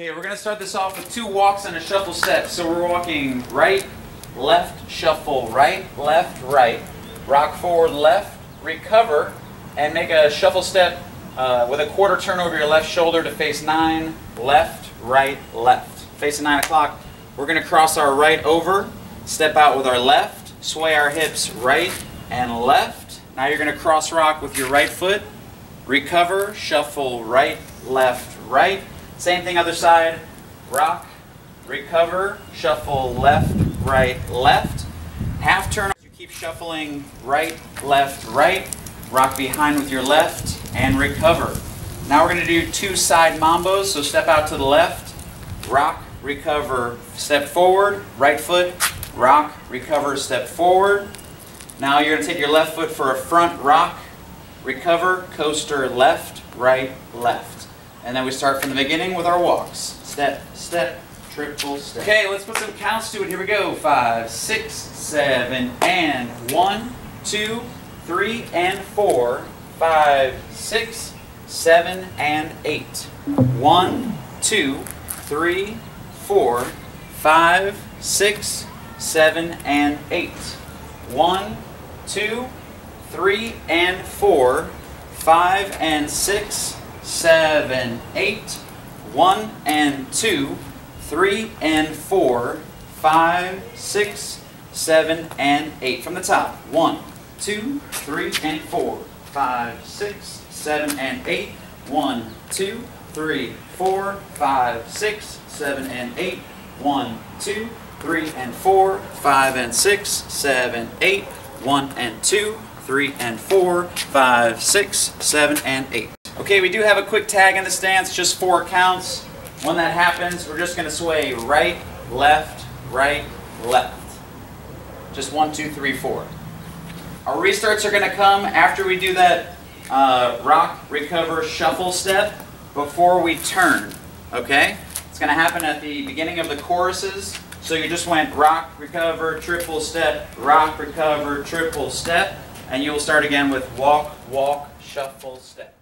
Okay, we're going to start this off with two walks and a shuffle step. So we're walking right, left, shuffle, right, left, right. Rock forward, left, recover, and make a shuffle step with a quarter turn over your left shoulder to face 9, left, right, left. Facing 9 o'clock, we're going to cross our right over, step out with our left, sway our hips right and left. Now you're going to cross rock with your right foot, recover, shuffle, right, left, right. Same thing, other side, rock, recover, shuffle, left, right, left. Half turn, you keep shuffling right, left, right. Rock behind with your left and recover. Now we're gonna do two side mambos, so step out to the left, rock, recover, step forward, right foot, rock, recover, step forward. Now you're gonna take your left foot for a front rock, recover, coaster, left, right, left. And then we start from the beginning with our walks. Step, step, triple step. Okay, let's put some counts to it. Here we go. 5, 6, 7, and 1, 2, 3, and 4. 5, 6, 7, and 8. 1, 2, 3, 4. 5, 6, 7, and 8. 1, 2, 3, and 4. 5 and 6. 7, 8, 1 and 2, 3 and 4, 5, 6, 7 and 8. From the top, 1, 2, 3 and 4, 5, 6, 7 and 8, 1, 2, 3, 4, 5, 6, 7 and 8, 1, 2, 3 and 4, 5 and 6, 7, 8, 1 and 2, 3 and 4, 5, 6, 7 and 8. Okay, we do have a quick tag in the stance, just 4 counts. When that happens, we're just going to sway right, left. Just 1, 2, 3, 4. Our restarts are going to come after we do that rock, recover, shuffle step before we turn, okay? It's going to happen at the beginning of the choruses. So you just went rock, recover, triple step, rock, recover, triple step, and you'll start again with walk, walk, shuffle, step.